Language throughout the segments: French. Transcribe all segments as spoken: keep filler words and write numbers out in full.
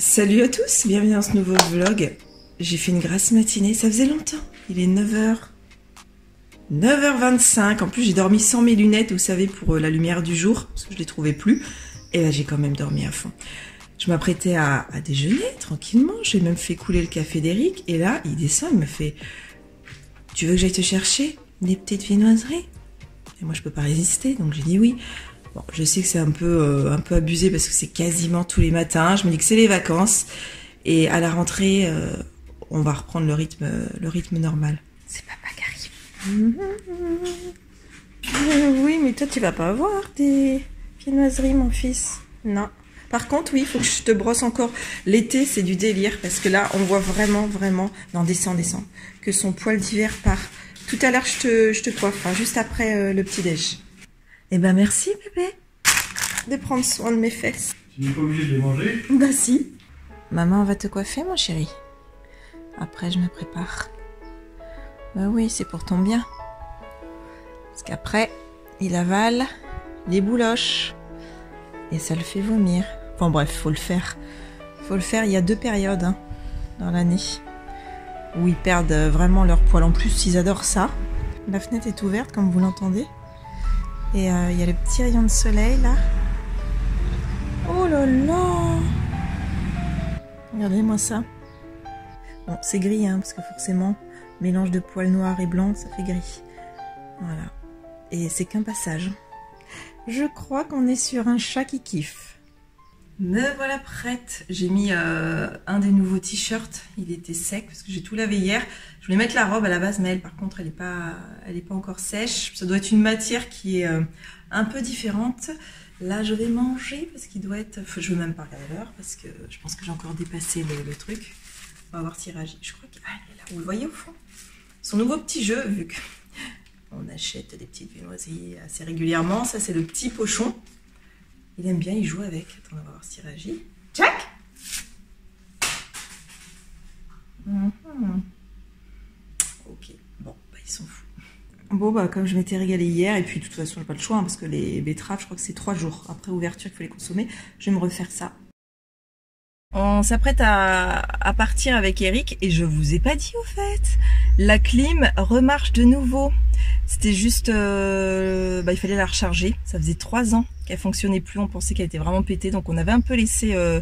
Salut à tous, bienvenue dans ce nouveau vlog. J'ai fait une grasse matinée, ça faisait longtemps. Il est neuf heures. neuf heures vingt-cinq. En plus, j'ai dormi sans mes lunettes, vous savez, pour la lumière du jour, parce que je ne les trouvais plus. Et là, j'ai quand même dormi à fond. Je m'apprêtais à, à déjeuner tranquillement. J'ai même fait couler le café d'Eric. Et là, il descend, il me fait « Tu veux que j'aille te chercher des petites viennoiseries ?» Et moi, je ne peux pas résister, donc j'ai dit oui. Bon, je sais que c'est un peu, euh, un peu abusé parce que c'est quasiment tous les matins. Je me dis que c'est les vacances. Et à la rentrée, euh, on va reprendre le rythme, le rythme normal. C'est papa qui arrive. Mmh. Oui, mais toi, tu vas pas avoir des viennoiseries, mon fils. Non. Par contre, oui, il faut que je te brosse encore. L'été, c'est du délire parce que là, on voit vraiment, vraiment, non, descend, descend, que son poil d'hiver part. Tout à l'heure, je te, je te coiffe, hein, juste après euh, le petit-déj. Eh ben merci bébé de prendre soin de mes fesses. Tu n'es pas obligée de les manger. Bah ben, si. Maman va te coiffer mon chéri. Après je me prépare. Bah ben, oui c'est pour ton bien. Parce qu'après il avale les bouloches. Et ça le fait vomir. Enfin bref faut le faire. Faut le faire, il y a deux périodes hein, dans l'année. Où ils perdent vraiment leur poil. En plus ils adorent ça. La fenêtre est ouverte comme vous l'entendez. Et il euh, y a les petits rayons de soleil là. Oh là là! Regardez-moi ça. Bon, c'est gris, hein, parce que forcément, mélange de poils noirs et blancs, ça fait gris. Voilà. Et c'est qu'un passage. Je crois qu'on est sur un chat qui kiffe. Me voilà prête. J'ai mis euh, un des nouveaux t-shirts. Il était sec parce que j'ai tout lavé hier. Je voulais mettre la robe à la base, mais elle, par contre, elle n'est pas, elle est pas encore sèche. Ça doit être une matière qui est euh, un peu différente. Là, je vais manger parce qu'il doit être... Faut, je ne veux même pas regarder l'heure parce que je pense que j'ai encore dépassé le, le truc. On va voir s'il réagit. Je crois qu'il est là. Vous le voyez au fond. Son nouveau petit jeu, vu qu'on achète des petites viennoiseries assez régulièrement. Ça, c'est le petit pochon. Il aime bien, il joue avec. Attends, on va voir s'il réagit. Tchac! Mm-hmm. Ok, bon, bah, il s'en fout. Bon, bah, comme je m'étais régalée hier, et puis de toute façon, j'ai pas le choix, hein, parce que les betteraves, je crois que c'est trois jours après ouverture qu'il faut les consommer. Je vais me refaire ça. On s'apprête à, à partir avec Eric, et je vous ai pas dit au fait. La clim remarche de nouveau. C'était juste, euh, bah, il fallait la recharger. Ça faisait trois ans qu'elle fonctionnait plus. On pensait qu'elle était vraiment pétée, donc on avait un peu laissé euh,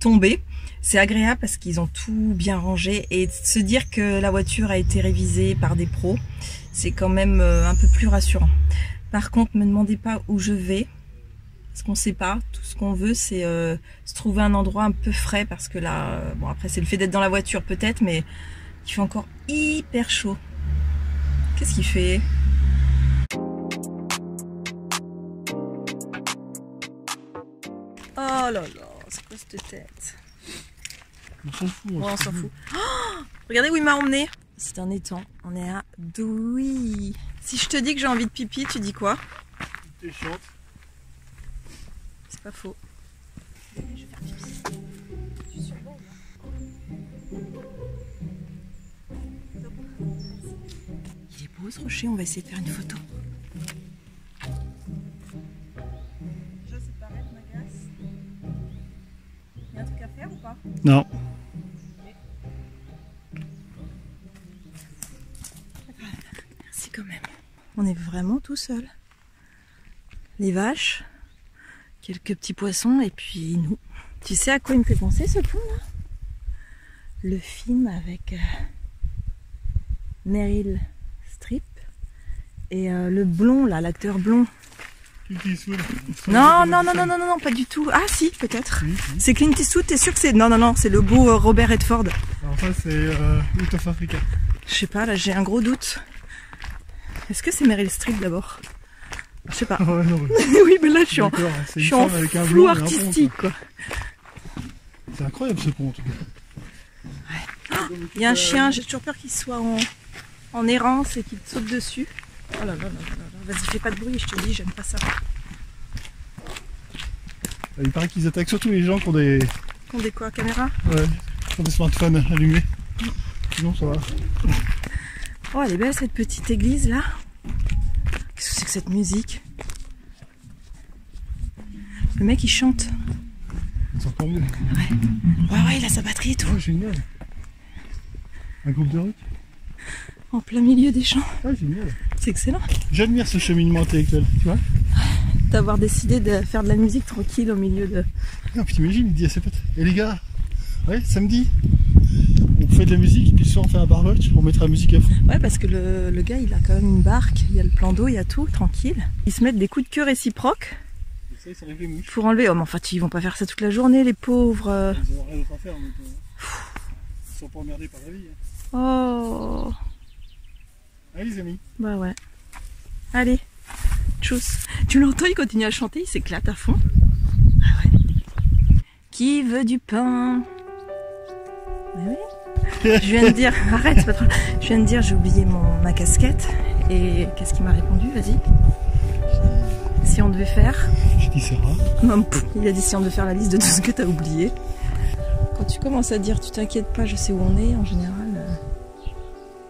tomber. C'est agréable parce qu'ils ont tout bien rangé et se dire que la voiture a été révisée par des pros, c'est quand même euh, un peu plus rassurant. Par contre, me demandez pas où je vais, parce qu'on ne sait pas. Tout ce qu'on veut, c'est euh, se trouver un endroit un peu frais parce que là, euh, bon après c'est le fait d'être dans la voiture peut-être, mais il fait encore hyper chaud. Qu'est-ce qu'il fait ? Oh là là, c'est quoi cette tête ? On s'en fout. On s'en fout. Oh, regardez où il m'a emmené. C'est un étang. On est à Douy. Si je te dis que j'ai envie de pipi, tu dis quoi ? Tu chantes. C'est pas faux. Je vais faire pipi. Je suis sur le banc. Il est beau ce rocher, on va essayer de faire une photo. Je sais pas, elle m'agace. Il y a un truc à faire ou pas ? Non. Merci quand même. On est vraiment tout seul. Les vaches, quelques petits poissons et puis nous. Tu sais à quoi il me fait penser ce pont là ? Le film avec... Meryl Streep et euh, le blond là, l'acteur blond. Clint Eastwood. Non, non, non, non, non, non, pas du tout. Ah si, peut-être. Oui, oui. C'est Clint Eastwood, t'es sûr que c'est... Non, non, non, c'est le beau euh, Robert Redford. Alors ça c'est euh, Out of Africa. Je sais pas, là j'ai un gros doute. Est-ce que c'est Meryl Streep d'abord? Je sais pas. Ouais, non, oui. Oui, mais là je suis en, je suis en avec un flou artistique pont, quoi. C'est incroyable ce pont en tout cas. Ouais. Oh, il y a un chien, j'ai toujours peur qu'il soit en... en errance et qu'il te saute dessus. Oh là là là là, là. Vas-y fais pas de bruit, je te dis, j'aime pas ça. Il paraît qu'ils attaquent surtout les gens qui ont des... Qui ont des quoi, caméras? Ouais, qui ont des smartphones allumés. Sinon ça va. Oh elle est belle cette petite église là. Qu'est-ce que c'est que cette musique? Le mec il chante. c'est encore mieux. Ouais. Ouais, ouais, il a sa batterie et tout. Oh, génial. Un groupe de rock en plein milieu des champs. Ah, génial. C'est excellent. J'admire ce cheminement intellectuel, tu vois. D'avoir décidé de faire de la musique tranquille au milieu de... Non, puis t'imagines, il dit à ses potes, et les gars, ouais, samedi, on fait de la musique, puis le soir on fait un barbecue, on mettra la musique à fond. Ouais, parce que le, le gars, il a quand même une barque, il y a le plan d'eau, il y a tout, tranquille. Ils se mettent des coups de queue réciproques. Ça, ils s'enlèvent les mouches. Pour enlever... Oh, mais enfin, ils vont pas faire ça toute la journée, les pauvres. Ils ont rien d'autre à faire, donc... Euh... Ils sont pas emmerdés par la vie. Hein. Oh... Allez, les amis. Bah ouais. Allez. Tchuss. Tu l'entends, il continue à chanter, il s'éclate à fond. Ah ouais. Qui veut du pain? Mais oui. Je viens de dire, arrête, c'est pas trop... Je viens de dire, j'ai oublié mon, ma casquette. Et qu'est-ce qu'il m'a répondu? Vas-y. Si on devait faire... J'ai dit ça. Non, pff, il a dit si on devait faire la liste de tout ce que t'as oublié. Quand tu commences à dire, tu t'inquiètes pas, je sais où on est, en général, euh,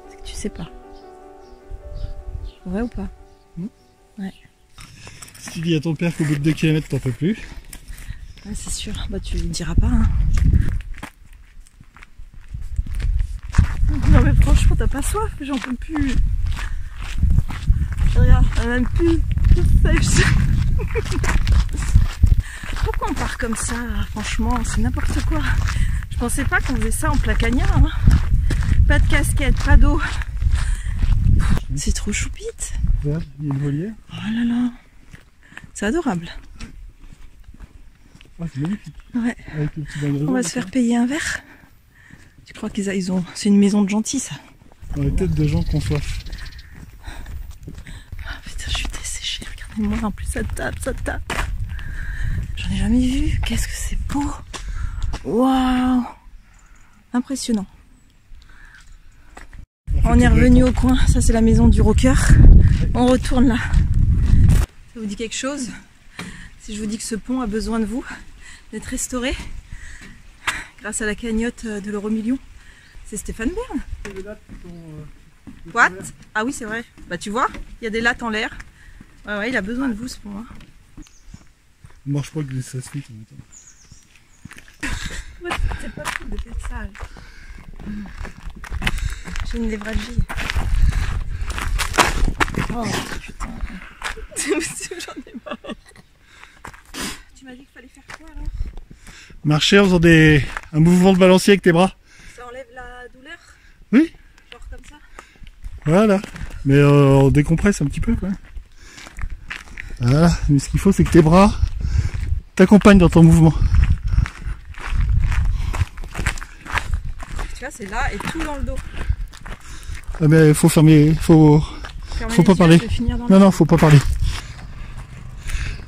c'est que tu sais pas. Vrai ou pas? Mmh. Ouais. Si tu dis à ton père qu'au bout de deux kilomètres t'en peux plus. Ouais, c'est sûr, bah tu lui diras pas. Hein. Non mais franchement t'as pas soif, j'en peux plus. Regarde, elle a même plus de sèche. Pourquoi on part comme ça? Franchement, c'est n'importe quoi. Je pensais pas qu'on faisait ça en placagnard. Hein. Pas de casquette, pas d'eau. C'est trop choupite. Il y a une volière. Oh là là. C'est adorable. Ah, c'est magnifique. Ouais. Avec le petit bagage. On va se faire payer un verre. Tu crois qu'ils ils ont... C'est une maison de gentils, ça. Dans les têtes de gens qu'on soif. Ah putain, je suis desséchée. Regardez-moi, en plus ça tape, ça tape. J'en ai jamais vu. Qu'est-ce que c'est beau. Waouh. Impressionnant. On est revenu au coin, ça c'est la maison du rocker. On retourne là. Ça vous dit quelque chose? Si je vous dis que ce pont a besoin de vous, d'être restauré, grâce à la cagnotte de l'euro million, c'est Stéphane Bern. What? Ah oui c'est vrai. Bah tu vois, il y a des lattes en l'air. Ouais ouais, il a besoin de vous ce pont. Hein. Moi je crois que ça se fait en même temps. C'est pas cool de faire ça. J'ai une névralgie. Oh putain. J'en ai marre. Tu m'as dit qu'il fallait faire quoi alors? Marcher en faisant des... un mouvement de balancier avec tes bras. Ça enlève la douleur? Oui. Genre comme ça? Voilà. Mais euh, on décompresse un petit peu quoi. Voilà. Mais ce qu'il faut c'est que tes bras t'accompagnent dans ton mouvement. Tu vois c'est là et tout dans le dos. Ah mais faut fermer, faut, fermer faut pas yeux, parler. Non non, faut pas parler.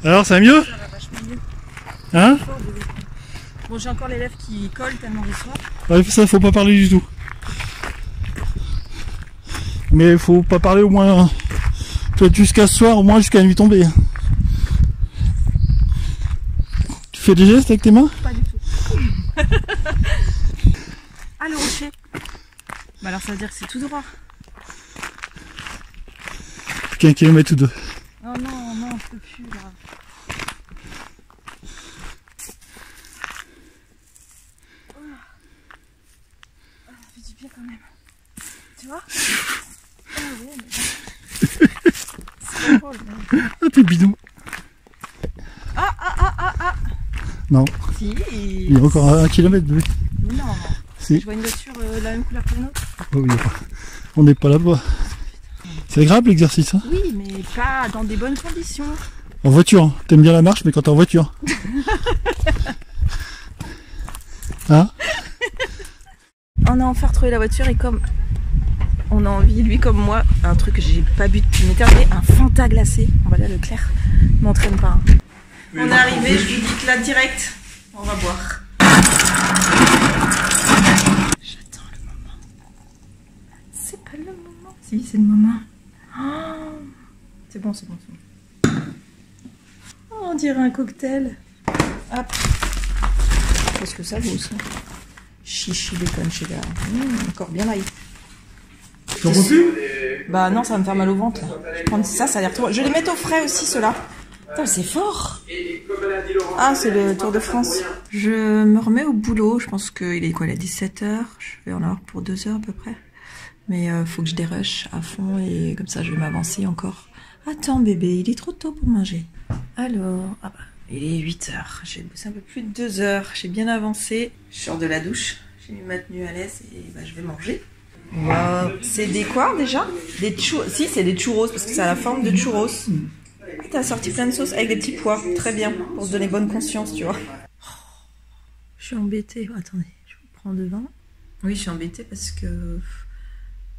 Alors ça va mieux? Ça va vachement mieux. Hein? Bon j'ai encore les lèvres qui collent tellement de soif. Ouais, ça faut pas parler du tout. Mais faut pas parler au moins, peut-être jusqu'à ce soir, au moins jusqu'à la nuit tombée. Tu fais des gestes avec tes mains? Pas du tout. Ah le rocher. Bah alors ça veut dire que c'est tout droit. Qu'un kilomètre ou deux. Oh non, non, je peux plus là. Oh, oh ça fait du bien quand même. Tu vois? Oh ouais, mais... C'est pas drôle. Hein. Ah t'es bidon. Ah ah ah ah ah. Non. Si. Il y a encore un kilomètre de... Mais non. Si. Je vois une voiture euh, la même couleur que la nôtre. Oh oui, on n'est pas là-bas. C'est agréable l'exercice. Hein oui, mais pas dans des bonnes conditions. En voiture, hein. T'aimes bien la marche, mais quand t'es en voiture. Hein. On a enfin retrouvé la voiture et comme on a envie, lui comme moi, un truc que j'ai pas bu depuis une éternité, un Fanta glacé. On va aller à Leclerc, m'entraîne pas. Hein. Oui, on est arrivé, je lui dis que là direct, on va boire. Le moment. Si, c'est le moment. Oh, c'est bon, c'est bon, c'est bon. Oh, on dirait un cocktail. Hop. Qu'est-ce que ça vaut ça? Chichi bacon cheddar. Mmh, encore bien light. T'en refuses? Bah non, ça va me faire mal au ventre. Là. Je prends ça, ça a l'air trop. Je les mets au frais aussi, ceux-là. Putain, c'est fort. Ah, c'est le Tour de France. Je me remets au boulot, je pense qu'il est quoi, il est dix-sept heures, je vais en avoir pour deux heures à peu près. Mais euh, faut que je dérush à fond et comme ça je vais m'avancer encore. Attends bébé, il est trop tôt pour manger. Alors, ah bah, il est huit heures, j'ai bossé un peu plus de deux heures, j'ai bien avancé. Je sors de la douche, j'ai mis ma tenue à l'aise et bah, je vais manger. Wow. C'est des quoi déjà? Des churros. Si, c'est des churros parce que ça a la forme de churros. Ah, t'as sorti plein de sauces avec des petits pois. Très bien, pour se donner bonne conscience, tu vois. Oh, je suis embêtée. Oh, attendez, je vous prends devant. Oui, je suis embêtée parce que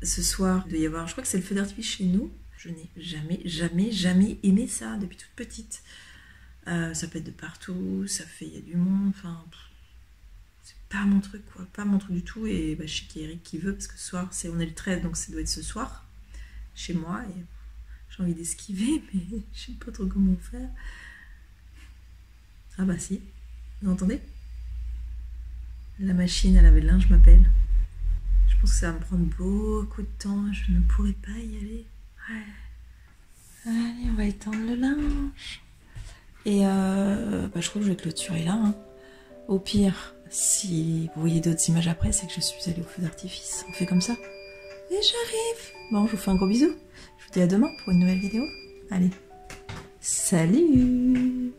ce soir, il doit y avoir, je crois que c'est le feu d'artifice chez nous. Je n'ai jamais, jamais, jamais aimé ça depuis toute petite. Euh, ça pète de partout, ça fait, il y a du monde, enfin... Pas mon truc quoi, pas mon truc du tout. Et bah, je sais qu'il y a Eric qui veut parce que ce soir, c'est on est le treize, donc ça doit être ce soir chez moi et j'ai envie d'esquiver mais je sais pas trop comment faire. Ah bah si, vous entendez? La machine à laver le linge m'appelle. Je pense que ça va me prendre beaucoup de temps, je ne pourrai pas y aller. Ouais. Allez, on va étendre le linge. Et euh, bah, je crois que je vais clôturer là. Hein. Au pire... Si vous voyez d'autres images après, c'est que je suis allée au feu d'artifice. On fait comme ça. Et j'arrive. Bon, je vous fais un gros bisou. Je vous dis à demain pour une nouvelle vidéo. Allez, salut!